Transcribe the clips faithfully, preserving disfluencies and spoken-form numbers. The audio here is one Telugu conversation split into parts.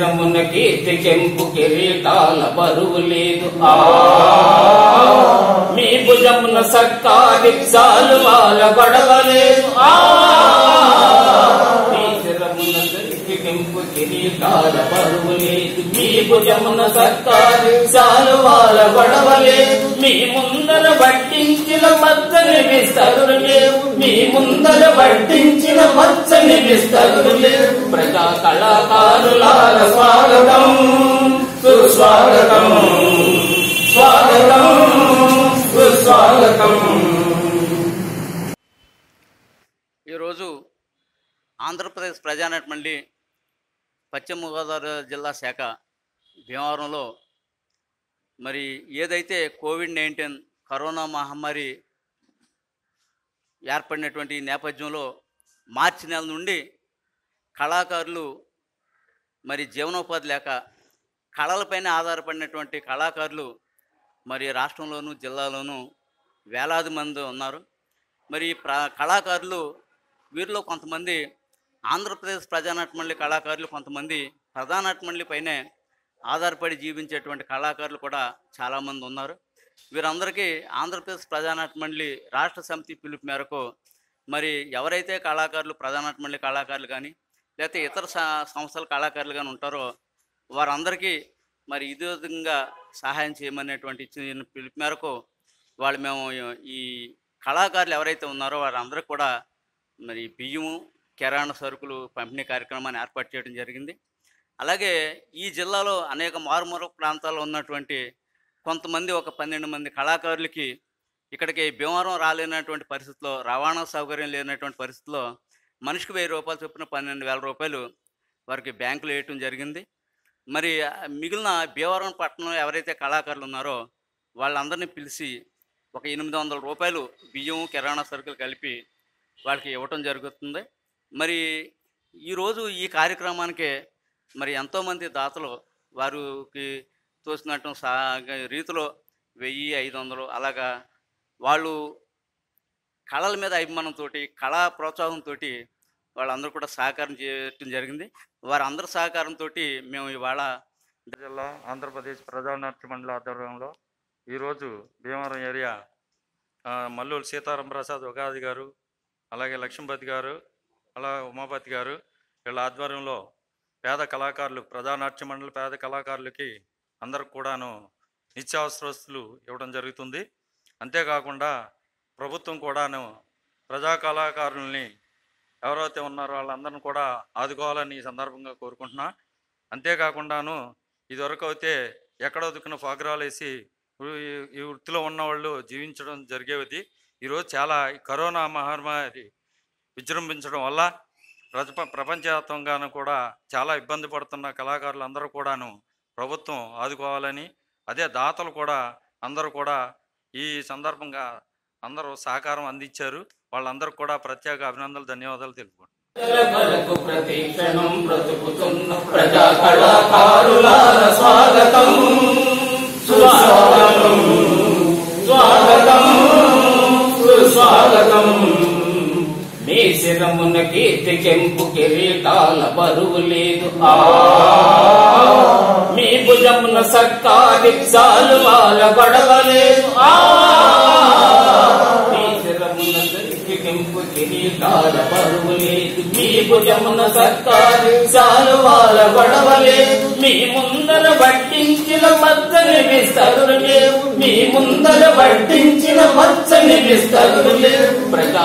శరీరమున కీర్తి చెంపు కిరీటాల బరువు లేదు. ఆ మీ భుజమున సర్కారి సాలువాల గొడవ లేదు. ఆ మీ శరీరమున కీర్తి చెంపు కిరీటాల బరువు లేదు. మీ భుజమున సర్కారి సాలువాల గొడవ లేదు. మీ ముందర వడ్డించిన మచ్చని విస్తరు లేవు. మీ ముందర వడ్డించిన మచ్చని విస్తరు లేవు. ప్రజా కళాకారులాల స్వాగతం సుస్వాగతం, స్వాగతం సుస్వాగతం. ఈరోజు ఆంధ్రప్రదేశ్ ప్రజానట మండలి పశ్చిమ గోదావరి జిల్లా శాఖ భీమవరంలో మరి ఏదైతే కోవిడ్ నైన్టీన్ కరోనా మహమ్మారి ఏర్పడినటువంటి నేపథ్యంలో మార్చి నెల నుండి కళాకారులు మరి జీవనోపాధి లేక కళలపైన ఆధారపడినటువంటి కళాకారులు మరి రాష్ట్రంలోనూ జిల్లాలోనూ వేలాది మంది ఉన్నారు. మరి కళాకారులు వీరిలో కొంతమంది ఆంధ్రప్రదేశ్ ప్రజానాట్య మండలి కళాకారులు, కొంతమంది ప్రజానాట్య మండలి పైనే ఆధారపడి జీవించేటువంటి కళాకారులు కూడా చాలామంది ఉన్నారు. వీరందరికీ ఆంధ్రప్రదేశ్ ప్రజానాట్య మండలి రాష్ట్ర సమితి పిలుపు మేరకు మరి ఎవరైతే కళాకారులు ప్రజానాట్య మండలి కళాకారులు కానీ లేకపోతే ఇతర సంస్థల కళాకారులు కానీ ఉంటారో వారందరికీ మరి ఇదే విధంగా సహాయం చేయమనేటువంటి ఇచ్చిన పిలుపు మేరకు వాళ్ళు మేము ఈ కళాకారులు ఎవరైతే ఉన్నారో వారందరికీ కూడా మరి బియ్యము, కిరాణా సరుకులు పంపిణీ కార్యక్రమాన్ని ఏర్పాటు చేయడం జరిగింది. అలాగే ఈ జిల్లాలో అనేక మారుమూల ప్రాంతాల్లో ఉన్నటువంటి కొంతమంది ఒక పన్నెండు మంది కళాకారులకి ఇక్కడికి భీమవరం రాలేనటువంటి పరిస్థితుల్లో, రవాణా సౌకర్యం లేనటువంటి పరిస్థితుల్లో మనిషికి వెయ్యి రూపాయలు చొప్పున పన్నెండు వేల రూపాయలు వారికి బ్యాంకులో వేయటం జరిగింది. మరి మిగిలిన భీమవరం పట్టణంలో ఎవరైతే కళాకారులు ఉన్నారో వాళ్ళందరినీ పిలిచి ఒక ఎనిమిది వందల రూపాయలు బియ్యం, కిరాణా సరుకులు కలిపి వాళ్ళకి ఇవ్వటం జరుగుతుంది. మరి ఈరోజు ఈ కార్యక్రమానికి మరి ఎంతోమంది దాతలు వారికి తోసినట్టు సా రీతిలో వెయ్యి, ఐదు వందలు అలాగా వాళ్ళు కళల మీద అభిమానంతో, కళా ప్రోత్సాహంతో వాళ్ళందరూ కూడా సహకారం చేయటం జరిగింది. వారందరి సహకారంతో మేము ఇవాళ జిల్లా ఆంధ్రప్రదేశ్ ప్రజానాట్య మండలి ఆధ్వర్యంలో ఈరోజు భీమవరం ఏరియా మల్లూరు సీతారాం ప్రసాద్ ఉగాది గారు, అలాగే లక్ష్మీపతి గారు, అలా ఉమాపతి గారు వీళ్ళ ఆధ్వర్యంలో పేద కళాకారులు, ప్రజానాట్య మండలి పేద కళాకారులకి అందరికి కూడాను నిత్యావసర వస్తువులు ఇవ్వడం జరుగుతుంది. అంతేకాకుండా ప్రభుత్వం కూడాను ప్రజా కళాకారులని ఎవరైతే ఉన్నారో వాళ్ళందరిని కూడా ఆదుకోవాలని ఈ సందర్భంగా కోరుకుంటున్నా. అంతేకాకుండాను ఇదివరకు అయితే ఎక్కడో దుక్కున ఫాగ్రాలు వేసి ఈ వృత్తిలో ఉన్నవాళ్ళు జీవించడం జరిగేది. ఈరోజు చాలా కరోనా మహమ్మారి విజృంభించడం వల్ల ప్రప ప్రపంచవ్యాప్తంగాను కూడా చాలా ఇబ్బంది పడుతున్న కళాకారులందరూ కూడాను ప్రభుత్వం ఆదుకోవాలని, అదే దాతలు కూడా అందరూ కూడా ఈ సందర్భంగా అందరూ సహకారం అందించారు. వాళ్ళందరూ కూడా ప్రత్యేక అభినందనలు, ధన్యవాదాలు తెలుపుకుంటున్నాను. మీ శిరమున కీర్తి చెంపు కిరీటాల బరువు లేదు. ఆ మీ భుజమున సర్కారి సాలువాల గొడవ లేదు. ఆ మీ శిరమున కీర్తి చెంపు కిరీటాల బరువు లేదు. మీ భుజమున సర్కారి సాలువాల గొడవ లేదు. మీ ముందర వడ్డించిన మచ్చని విస్తరు లేవు. మీ ముందర వడ్డించిన మచ్చని విస్తరు లేవు. ప్రజా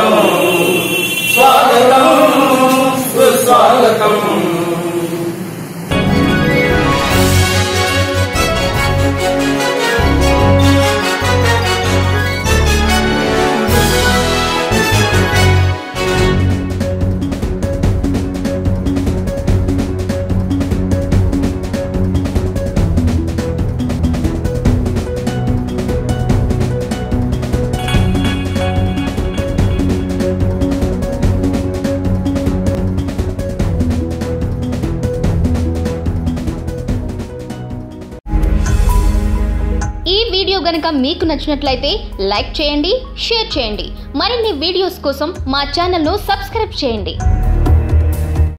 స్వాగతం సుస్వాగతం. గనుక మీకు నచ్చినట్లయితే లైక్ చేయండి, షేర్ చేయండి, మరిన్ని వీడియోస్ కోసం మా ఛానల్ ను సబ్స్క్రైబ్ చేయండి।